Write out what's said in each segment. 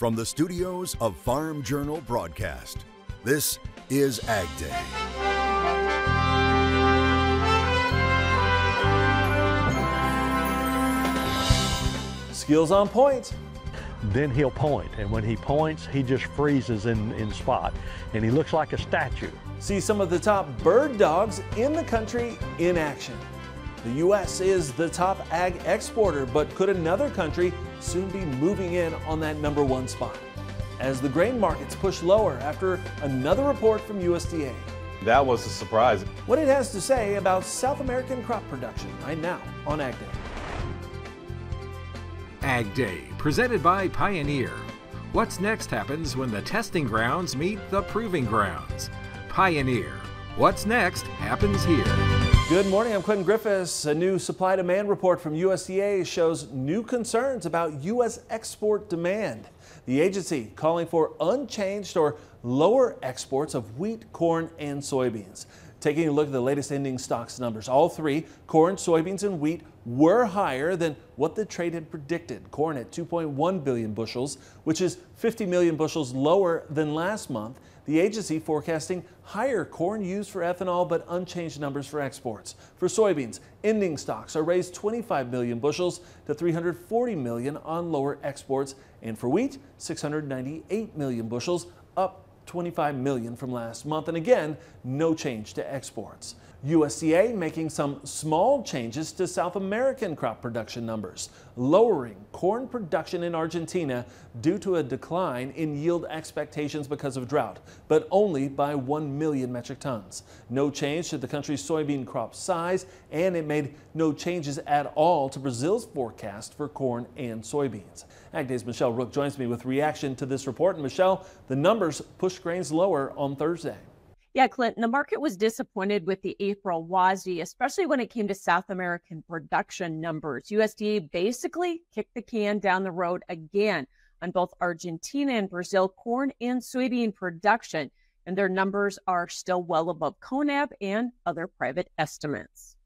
From the studios of Farm Journal Broadcast, this is Ag Day. Skills on point. Then he'll point, and when he points, he just freezes in spot, and he looks like a statue. See some of the top bird dogs in the country in action. The U.S. is the top ag exporter, but could another country soon be moving in on that #1 spot? As the grain markets push lower after another report from USDA. That was a surprise. What it has to say about South American crop production right now on Ag Day. Ag Day, presented by Pioneer. What's next happens when the testing grounds meet the proving grounds. Pioneer, what's next happens here. Good morning, I'm Clinton Griffiths. A new supply-demand report from USDA shows new concerns about U.S. export demand. The agency calling for unchanged or lower exports of wheat, corn, and soybeans. Taking a look at the latest ending stocks numbers, all three, corn, soybeans, and wheat, were higher than what the trade had predicted. Corn at 2.1 billion bushels, which is 50 million bushels lower than last month. The agency forecasting higher corn used for ethanol, but unchanged numbers for exports. For soybeans, ending stocks are raised 25 million bushels to 340 million on lower exports. And for wheat, 698 million bushels, up 25 million from last month. And again, no change to exports. USDA making some small changes to South American crop production numbers, lowering corn production in Argentina due to a decline in yield expectations because of drought, but only by 1 million metric tons. No change to the country's soybean crop size, and it made no changes at all to Brazil's forecast for corn and soybeans. Ag Day's Michelle Rook joins me with reaction to this report. And Michelle, the numbers pushed grains lower on Thursday. Yeah, Clinton, the market was disappointed with the April WASDE, especially when it came to South American production numbers. USDA basically kicked the can down the road again on both Argentina and Brazil corn and soybean production, and their numbers are still well above CONAB and other private estimates.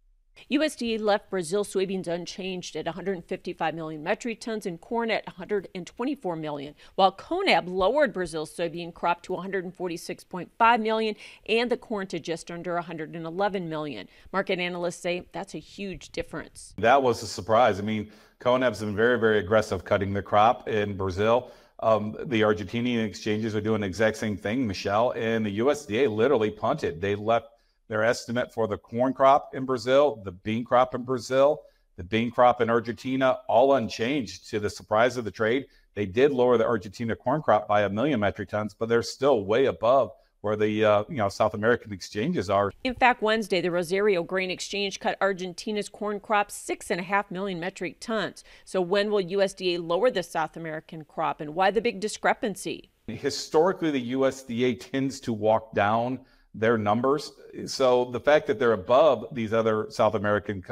USDA left Brazil soybeans unchanged at 155 million metric tons and corn at 124 million, while CONAB lowered Brazil's soybean crop to 146.5 million and the corn to just under 111 million. Market analysts say that's a huge difference. That was a surprise. I mean, CONAB's been very, very aggressive cutting the crop in Brazil. The Argentinian exchanges are doing the exact same thing, Michelle, and the USDA literally punted. They left their estimate for the corn crop in Brazil, the bean crop in Brazil, the bean crop in Argentina, all unchanged. To the surprise of the trade, they did lower the Argentina corn crop by 1 million metric tons, but they're still way above where the South American exchanges are. In fact, Wednesday, the Rosario Grain Exchange cut Argentina's corn crop 6.5 million metric tons. So when will USDA lower the South American crop, and why the big discrepancy? Historically, the USDA tends to walk down their numbers. So the fact that they're above these other South American,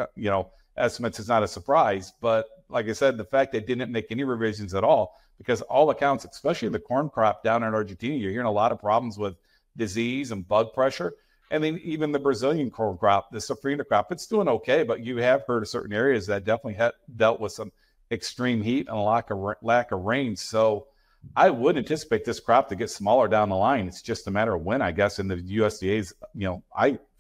estimates is not a surprise. But like I said, the fact they didn't make any revisions at all, because all accounts, especially the corn crop down in Argentina, you're hearing a lot of problems with disease and bug pressure. And then even the Brazilian corn crop, the safrinha crop, it's doing okay, but you have heard of certain areas that definitely had dealt with some extreme heat and a lack of rain. So I would anticipate this crop to get smaller down the line. It's just a matter of when, I guess, in the USDA's,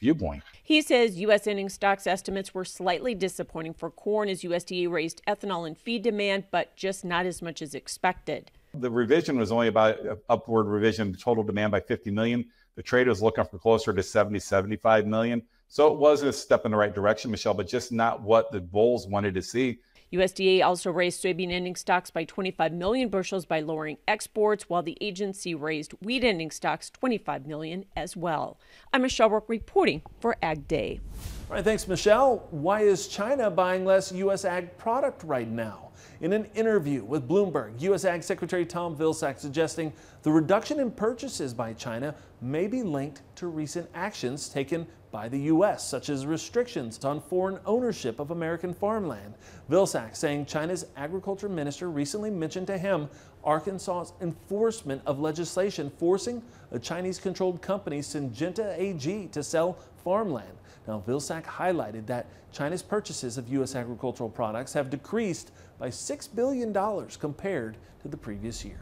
viewpoint. He says U.S. ending stocks estimates were slightly disappointing for corn as USDA raised ethanol and feed demand, but just not as much as expected. The revision was only about upward revision, total demand by 50 million. The trade was looking for closer to 70, 75 million. So it was a step in the right direction, Michelle, but just not what the bulls wanted to see. USDA also raised soybean ending stocks by 25 million bushels by lowering exports, while the agency raised wheat ending stocks 25 million as well. I'm Michelle Rook reporting for Ag Day. All right, thanks, Michelle. Why is China buying less U.S. ag product right now? In an interview with Bloomberg, U.S. Ag Secretary Tom Vilsack suggesting the reduction in purchases by China may be linked to recent actions taken by the U.S., such as restrictions on foreign ownership of American farmland. Vilsack saying China's agriculture minister recently mentioned to him Arkansas's enforcement of legislation forcing a Chinese-controlled company, Syngenta AG, to sell farmland. Now, Vilsack highlighted that China's purchases of U.S. agricultural products have decreased by $6 billion compared to the previous year.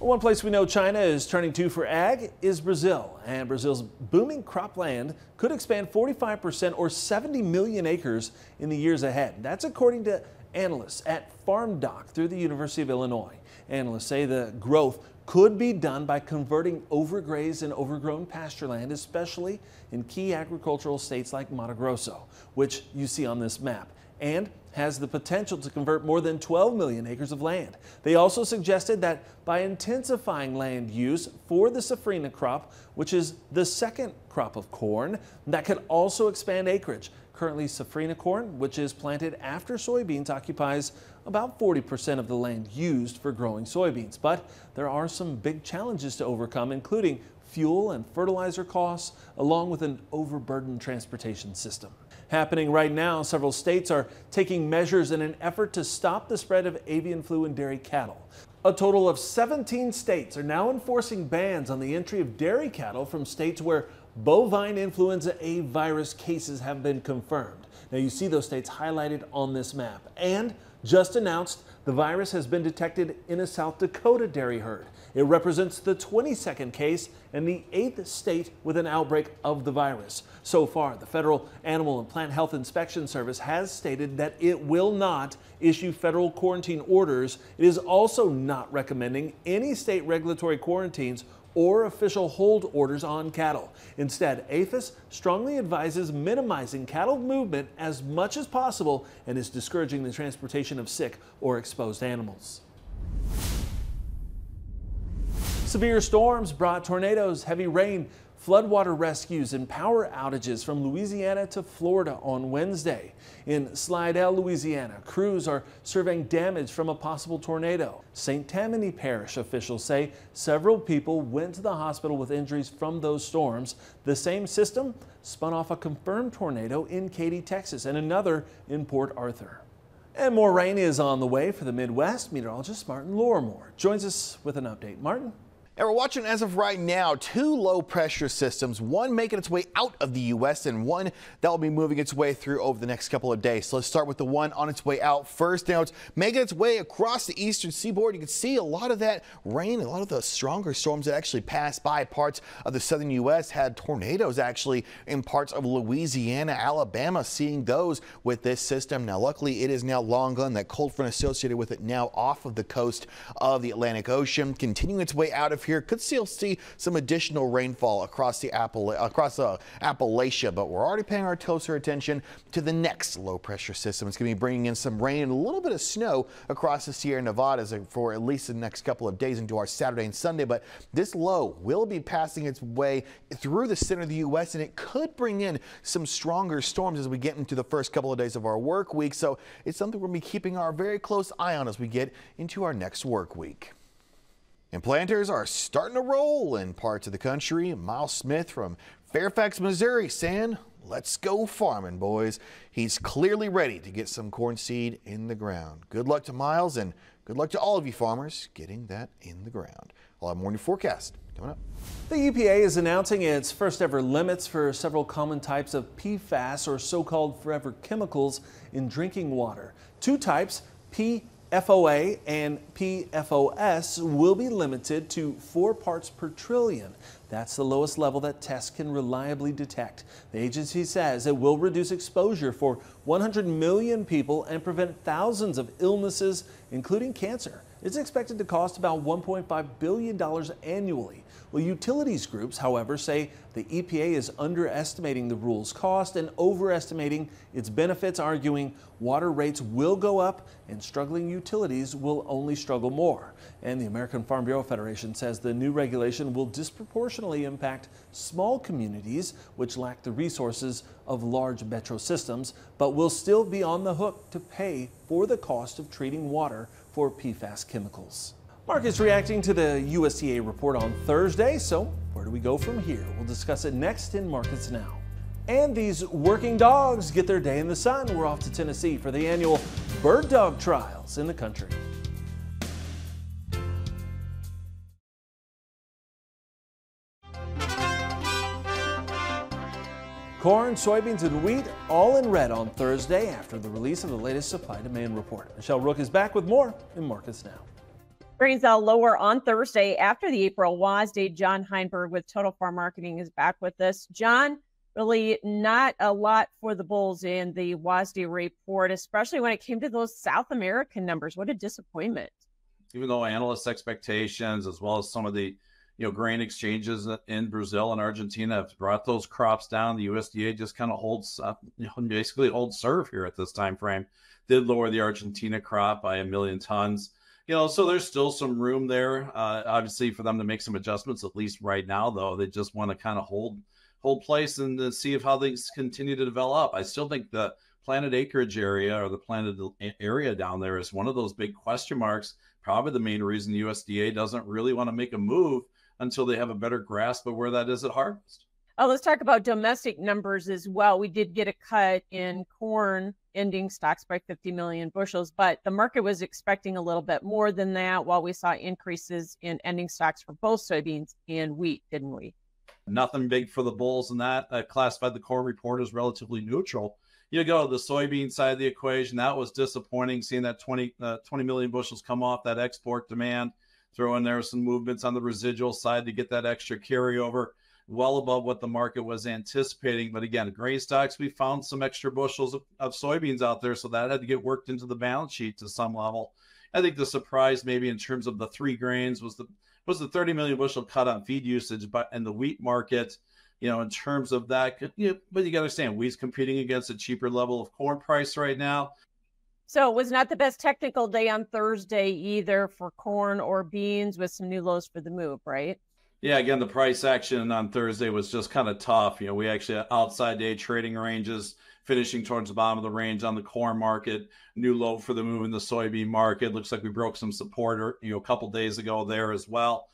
One place we know China is turning to for ag is Brazil, and Brazil's booming cropland could expand 45% or 70 million acres in the years ahead. That's according to analysts at FarmDoc through the University of Illinois. Analysts say the growth could be done by converting overgrazed and overgrown pastureland, especially in key agricultural states like Mato Grosso, which you see on this map, and has the potential to convert more than 12 million acres of land. They also suggested that by intensifying land use for the safrinha crop, which is the second crop of corn, that could also expand acreage. Currently, safrinha corn, which is planted after soybeans, occupies about 40% of the land used for growing soybeans. But there are some big challenges to overcome, including fuel and fertilizer costs, along with an overburdened transportation system. Happening right now, several states are taking measures in an effort to stop the spread of avian flu in dairy cattle. A total of 17 states are now enforcing bans on the entry of dairy cattle from states where bovine influenza A virus cases have been confirmed. Now you see those states highlighted on this map. And just announced, the virus has been detected in a South Dakota dairy herd. It represents the 22nd case and the 8th state with an outbreak of the virus. So far, the Federal Animal and Plant Health Inspection Service has stated that it will not issue federal quarantine orders. It is also not recommending any state regulatory quarantines or official hold orders on cattle. Instead, APHIS strongly advises minimizing cattle movement as much as possible and is discouraging the transportation of sick or exposed animals. Severe storms brought tornadoes, heavy rain, floodwater rescues and power outages from Louisiana to Florida on Wednesday. In Slidell, Louisiana, crews are surveying damage from a possible tornado. St. Tammany Parish officials say several people went to the hospital with injuries from those storms. The same system spun off a confirmed tornado in Katy, Texas, and another in Port Arthur. And more rain is on the way for the Midwest. Meteorologist Martin Lorimer joins us with an update. Martin? And we're watching, as of right now, two low pressure systems, one making its way out of the U.S. and one that will be moving its way through over the next couple of days. So let's start with the one on its way out first. Now it's making its way across the eastern seaboard. You can see a lot of that rain, a lot of the stronger storms that actually passed by parts of the southern U.S. had tornadoes actually in parts of Louisiana, Alabama, seeing those with this system. Now, luckily, it is now long gone. That cold front associated with it now off of the coast of the Atlantic Ocean, continuing its way out of here, could still see some additional rainfall across the Appalachia, but we're already paying our closer attention to the next low pressure system. It's going to be bringing in some rain and a little bit of snow across the Sierra Nevada for at least the next couple of days into our Saturday and Sunday. But this low will be passing its way through the center of the U.S. and it could bring in some stronger storms as we get into the first couple of days of our work week. So it's something we're going to be keeping our very close eye on as we get into our next work week. And planters are starting to roll in parts of the country. Miles Smith from Fairfax, Missouri, saying, "Let's go farming, boys." He's clearly ready to get some corn seed in the ground. Good luck to Miles, and good luck to all of you farmers getting that in the ground. I'll have more new forecast coming up. The EPA is announcing its first ever limits for several common types of PFAS, or so-called forever chemicals, in drinking water. Two types, PFOA and PFOS, will be limited to 4 parts per trillion. That's the lowest level that tests can reliably detect. The agency says it will reduce exposure for 100 million people and prevent thousands of illnesses, including cancer. It's expected to cost about $1.5 billion annually. Well, utilities groups, however, say the EPA is underestimating the rule's cost and overestimating its benefits, arguing water rates will go up and struggling utilities will only struggle more. And the American Farm Bureau Federation says the new regulation will disproportionately impact small communities, which lack the resources of large metro systems, but will still be on the hook to pay for the cost of treating water for PFAS chemicals. Markets reacting to the USDA report on Thursday, so where do we go from here? We'll discuss it next in Markets Now. And these working dogs get their day in the sun. We're off to Tennessee for the annual bird dog trials in the country. Corn, soybeans, and wheat all in red on Thursday after the release of the latest supply-demand report. Michelle Rook is back with more in Markets Now. Grains out lower on Thursday after the April WASDE. John Heinberg with Total Farm Marketing is back with us. John, really not a lot for the bulls in the WASDE report, especially when it came to those South American numbers. What a disappointment. Even though analysts' expectations, as well as some of the grain exchanges in Brazil and Argentina have brought those crops down, the USDA just kind of holds up, basically holds serve here at this time frame. Did lower the Argentina crop by 1 million tons. So there's still some room there, obviously, for them to make some adjustments, at least right now, though. They just want to kind of hold place and see if how things continue to develop. I still think the planted acreage area or the planted area down there is one of those big question marks. Probably the main reason the USDA doesn't really want to make a move until they have a better grasp of where that is at harvest. Oh, let's talk about domestic numbers as well. We did get a cut in corn ending stocks by 50 million bushels, but the market was expecting a little bit more than that, while we saw increases in ending stocks for both soybeans and wheat, didn't we? Nothing big for the bulls in that. I classified the corn report as relatively neutral. You go to the soybean side of the equation. That was disappointing, seeing that 20 million bushels come off that export demand. Throw in there some movements on the residual side to get that extra carryover, well above what the market was anticipating. But again, grain stocks, we found some extra bushels of soybeans out there, so that had to get worked into the balance sheet to some level. I think the surprise maybe in terms of the three grains was the 30 million bushel cut on feed usage, but in the wheat market, in terms of that, but you got to understand, wheat's competing against a cheaper level of corn price right now. So it was not the best technical day on Thursday either for corn or beans, with some new lows for the move, right? Yeah, again, the price action on Thursday was just kind of tough. We actually had outside day trading ranges, finishing towards the bottom of the range on the corn market, new low for the move in the soybean market. Looks like we broke some support, a couple days ago there as well.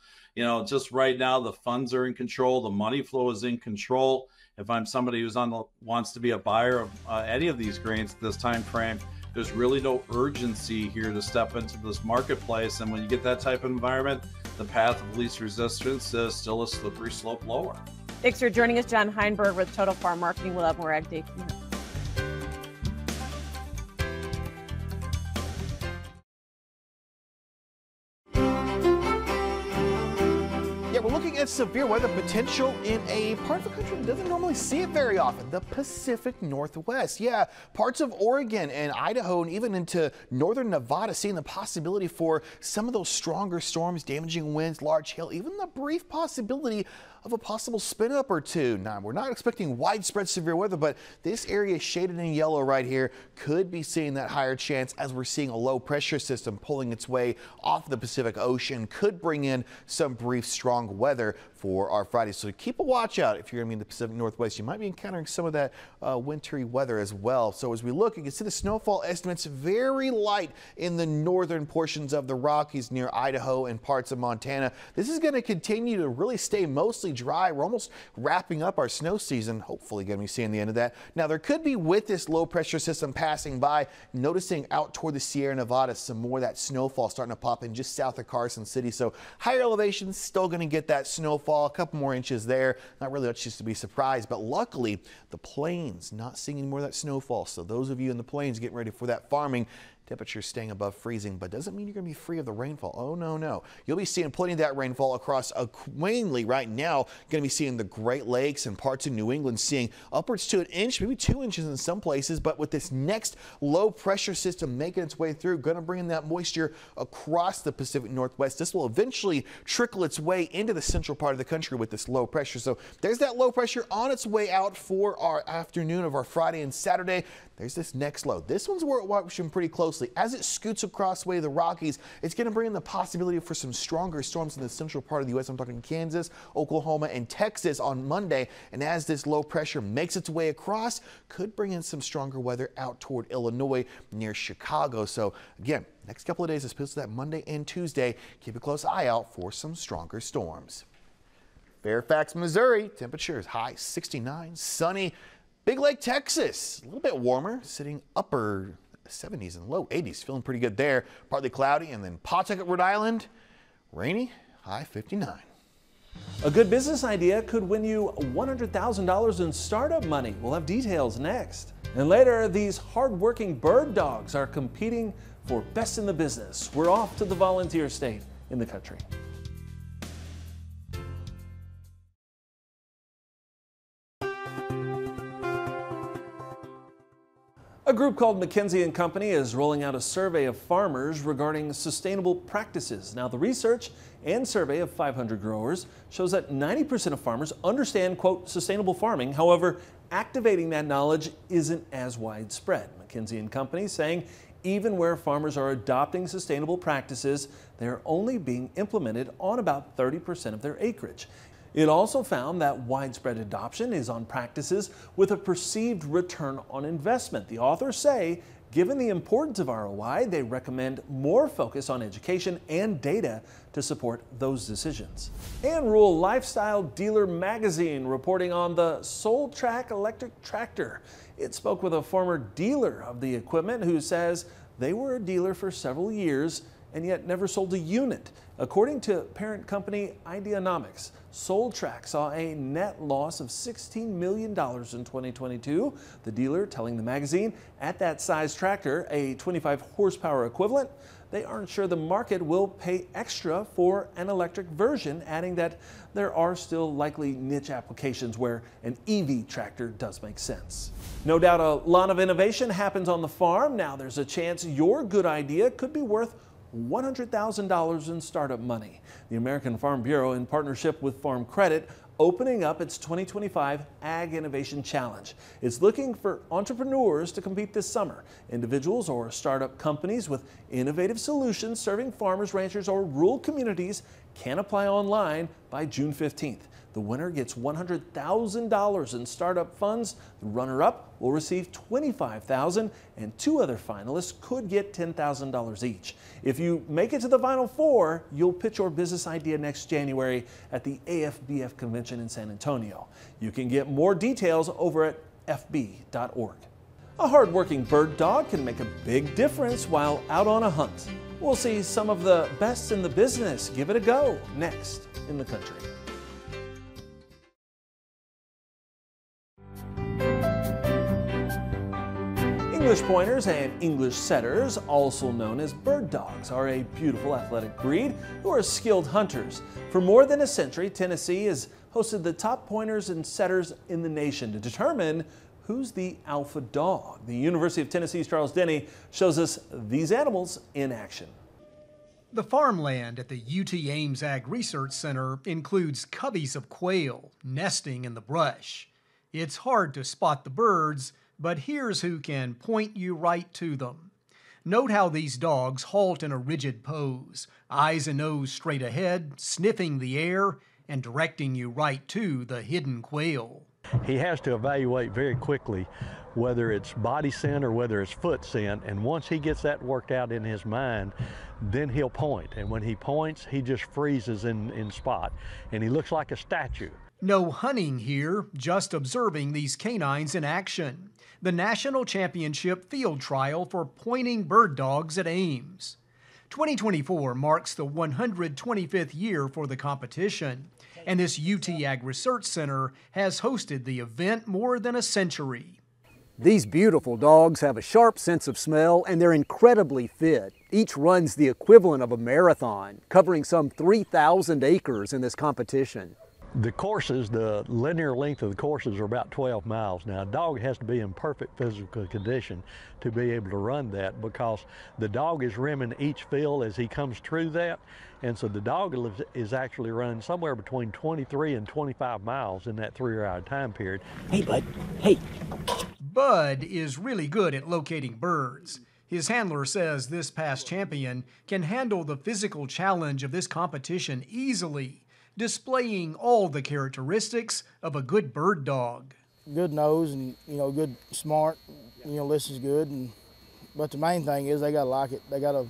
Just right now, the funds are in control. The money flow is in control. If I'm somebody who's wants to be a buyer of any of these grains at this time frame, there's really no urgency here to step into this marketplace. And when you get that type of environment, the path of least resistance is still a slippery slope lower. Thanks for joining us, John Heinberg with Total Farm Marketing. We'll have more Ag Day. Severe weather potential in a part of the country that doesn't normally see it very often, the Pacific Northwest. Yeah, parts of Oregon and Idaho and even into northern Nevada seeing the possibility for some of those stronger storms, damaging winds, large hail, even the brief possibility of a possible spin up or two. Now, we're not expecting widespread severe weather, but this area shaded in yellow right here could be seeing that higher chance, as we're seeing a low pressure system pulling its way off the Pacific Ocean, could bring in some brief strong weather for our Friday. So keep a watch out. If you're going to be in the Pacific Northwest, you might be encountering some of that wintry weather as well. So as we look, you can see the snowfall estimates very light in the northern portions of the Rockies near Idaho and parts of Montana. This is going to continue to really stay mostly dry. We're almost wrapping up our snow season. Hopefully going to be seeing the end of that. Now, there could be, with this low pressure system passing by, noticing out toward the Sierra Nevada, some more of that snowfall starting to pop in just south of Carson City. So higher elevations still going to get that snowfall, a couple more inches there. Not really much just to be surprised, but luckily the plains not seeing any more of that snowfall. So those of you in the plains getting ready for that farming, temperatures staying above freezing, but doesn't mean you're going to be free of the rainfall. Oh, no, no. You'll be seeing plenty of that rainfall across mainly right now. Going to be seeing the Great Lakes and parts of New England seeing upwards to 1 inch, maybe 2 inches in some places. But with this next low pressure system making its way through, going to bring in that moisture across the Pacific Northwest. This will eventually trickle its way into the central part of the country with this low pressure. So there's that low pressure on its way out for our afternoon of our Friday and Saturday. There's this next low. This one's we're watching pretty closely. As it scoots across way the Rockies, it's going to bring in the possibility for some stronger storms in the central part of the U.S. I'm talking Kansas, Oklahoma, and Texas on Monday. And as this low pressure makes its way across, could bring in some stronger weather out toward Illinois near Chicago. So again, next couple of days, especially that Monday and Tuesday, keep a close eye out for some stronger storms. Fairfax, Missouri, temperatures high 69, sunny. Big Lake, Texas, a little bit warmer, sitting upper 70s and low 80s, feeling pretty good there. Partly cloudy, and then Pawtucket, Rhode Island, rainy, high 59. A good business idea could win you $100,000 in startup money. We'll have details next. And later, these hard-working bird dogs are competing for best in the business. We're off to the Volunteer State in the country. A group called McKinsey and Company is rolling out a survey of farmers regarding sustainable practices. Now, the research and survey of 500 growers shows that 90% of farmers understand, quote, sustainable farming. However, activating that knowledge isn't as widespread. McKinsey and Company saying even where farmers are adopting sustainable practices, they're only being implemented on about 30% of their acreage. It also found that widespread adoption is on practices with a perceived return on investment. The authors say, given the importance of ROI, they recommend more focus on education and data to support those decisions. And Rural Lifestyle Dealer Magazine reporting on the Soletrac electric tractor. It spoke with a former dealer of the equipment who says they were a dealer for several years and yet never sold a unit. According to parent company Ideanomics, Soletrac saw a net loss of $16 million in 2022. The dealer telling the magazine, at that size tractor, a 25 horsepower equivalent, they aren't sure the market will pay extra for an electric version, adding that there are still likely niche applications where an EV tractor does make sense. No doubt a lot of innovation happens on the farm. Now there's a chance your good idea could be worth $100,000 in startup money. The American Farm Bureau, in partnership with Farm Credit, opening up its 2025 Ag Innovation Challenge. It's looking for entrepreneurs to compete this summer. Individuals or startup companies with innovative solutions serving farmers, ranchers, or rural communities can apply online by June 15th. The winner gets $100,000 in startup funds. The runner-up will receive $25,000, and two other finalists could get $10,000 each. If you make it to the final four, you'll pitch your business idea next January at the AFBF convention in San Antonio. You can get more details over at fb.org. A hard-working bird dog can make a big difference while out on a hunt. We'll see some of the best in the business give it a go next in the country. English pointers and English setters, also known as bird dogs, are a beautiful athletic breed who are skilled hunters. For more than a century, Tennessee has hosted the top pointers and setters in the nation to determine who's the alpha dog. The University of Tennessee's Charles Denny shows us these animals in action. The farmland at the UT Ames Ag Research Center includes coveys of quail nesting in the brush. It's hard to spot the birds, but here's who can point you right to them. Note how these dogs halt in a rigid pose, eyes and nose straight ahead, sniffing the air and directing you right to the hidden quail. He has to evaluate very quickly whether it's body scent or whether it's foot scent, and once he gets that worked out in his mind, then he'll point. And when he points, he just freezes in spot, and he looks like a statue. No hunting here, just observing these canines in action. The National Championship Field Trial for Pointing Bird Dogs at Ames. 2024 marks the 125th year for the competition, and this UT Ag Research Center has hosted the event more than a century. These beautiful dogs have a sharp sense of smell, and they're incredibly fit. Each runs the equivalent of a marathon, covering some 3,000 acres in this competition. The courses, the linear length of the courses are about 12 miles. Now, a dog has to be in perfect physical condition to be able to run that because the dog is rimming each field as he comes through that. And so the dog is actually running somewhere between 23 and 25 miles in that 3-hour time period. Hey, Bud. Hey. Bud is really good at locating birds. His handler says this past champion can handle the physical challenge of this competition easily, displaying all the characteristics of a good bird dog. Good nose and, you know, good, smart, you know, listens good. And, but the main thing is they got to like it. They got to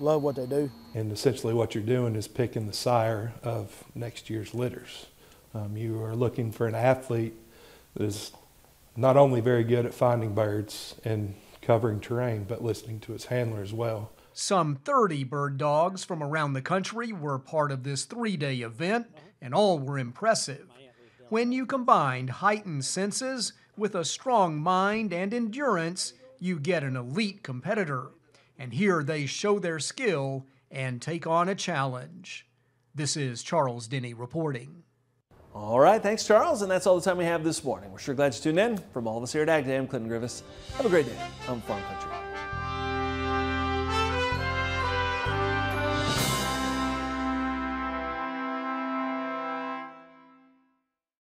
love what they do. And essentially what you're doing is picking the sire of next year's litters. You are looking for an athlete that is not only very good at finding birds and covering terrain, but listening to his handler as well. Some 30 bird dogs from around the country were part of this 3-day event, and all were impressive. When you combine heightened senses with a strong mind and endurance, you get an elite competitor. And here they show their skill and take on a challenge. This is Charles Denny reporting. All right, thanks, Charles. And that's all the time we have this morning. We're sure glad you tuned in. From all of us here at AgDam, I'm Clinton Griffiths. Have a great day. I'm Farm Country.